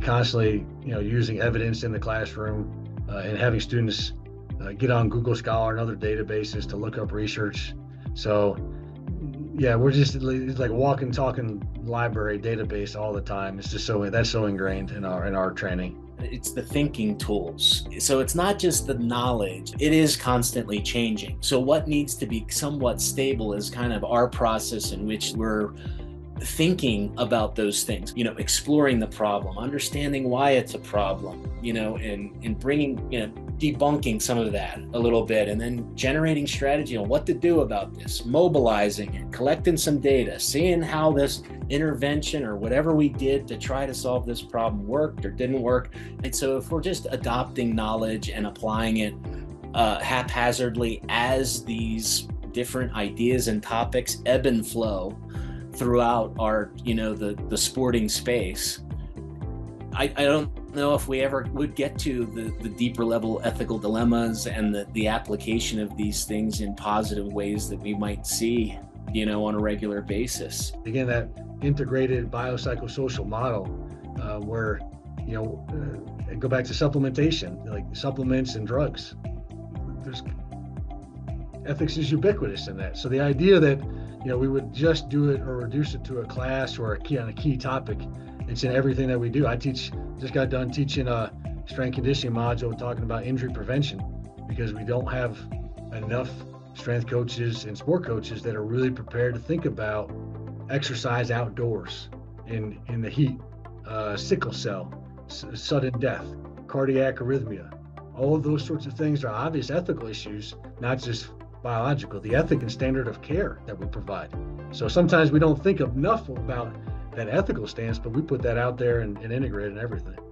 constantly, using evidence in the classroom and having students get on Google Scholar and other databases to look up research. So yeah, we're just like walking, talking library database all the time. It's just so ingrained in our training. It's the thinking tools. So it's not just the knowledge, it is constantly changing. So what needs to be somewhat stable is kind of our process in which we're thinking about those things, exploring the problem, understanding why it's a problem, and bringing, debunking some of that a little bit, and then generating strategy on what to do about this, mobilizing it, collecting some data, seeing how this intervention or whatever we did to try to solve this problem worked or didn't work. And so if we're just adopting knowledge and applying it haphazardly as these different ideas and topics ebb and flow throughout our, the sporting space, I don't know if we ever would get to the deeper level ethical dilemmas and the application of these things in positive ways that we might see, on a regular basis. Again, that integrated biopsychosocial model where, go back to supplementation, like supplements and drugs. Ethics is ubiquitous in that. So the idea that, we would just do it or reduce it to a class or a key topic, it's in everything that we do. I just got done teaching a strength conditioning module talking about injury prevention, because we don't have enough strength coaches and sport coaches that are really prepared to think about exercise outdoors in the heat, sickle cell, sudden death, cardiac arrhythmia. All of those sorts of things are obvious ethical issues, not just biological, the ethic and standard of care that we provide. So sometimes we don't think enough about that ethical stance, but we put that out there and integrate it in everything.